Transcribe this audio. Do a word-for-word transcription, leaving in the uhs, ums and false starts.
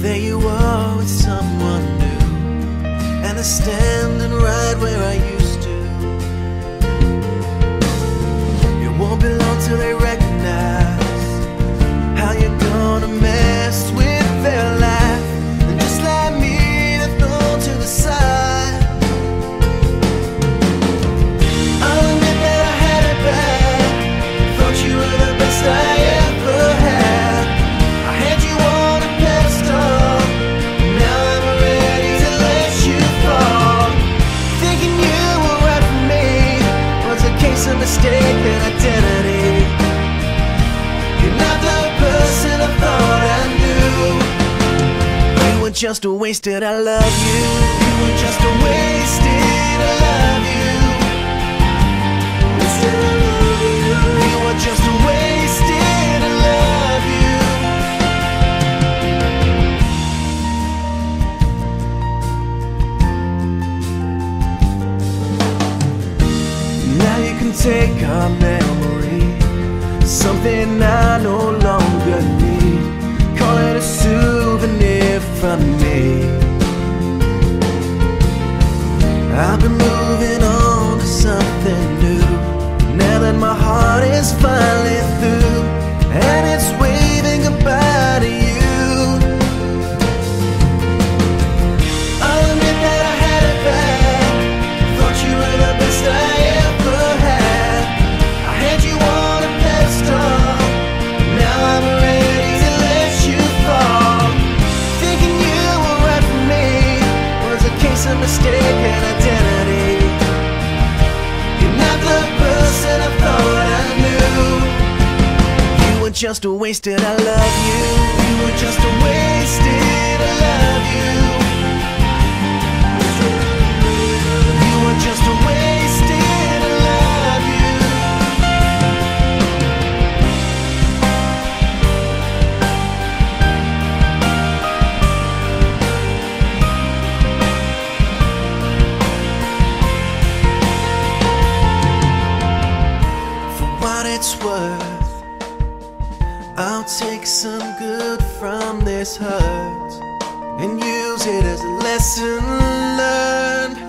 There you are with someone new, and I'm standing right where I used to. It won't be long till they recognize how you're gonna mess with their life, and just like me, they throw to the side. I'll admit that I had it bad. Thought you were the best I ever had. A mistake and identity. You're not the person I thought I knew. You were just a wasted I love you. You were just a wasted I love you. Wasted I love you. You were just a wasted I love you. Now you can take our memory, something I no longer need, call it a souvenir from me. I've been moving on to something new, now that my heart is finally through, and it's waving goodbye to you. I'll admit that I had it bad. Thought you were the best I ever. A mistaken identity. You're not the person I thought I knew. You were just a wasted I love you. You were just a wasted I love you. You were just a wasted I love you. It's worth, I'll take some good from this hurt and use it as a lesson learned.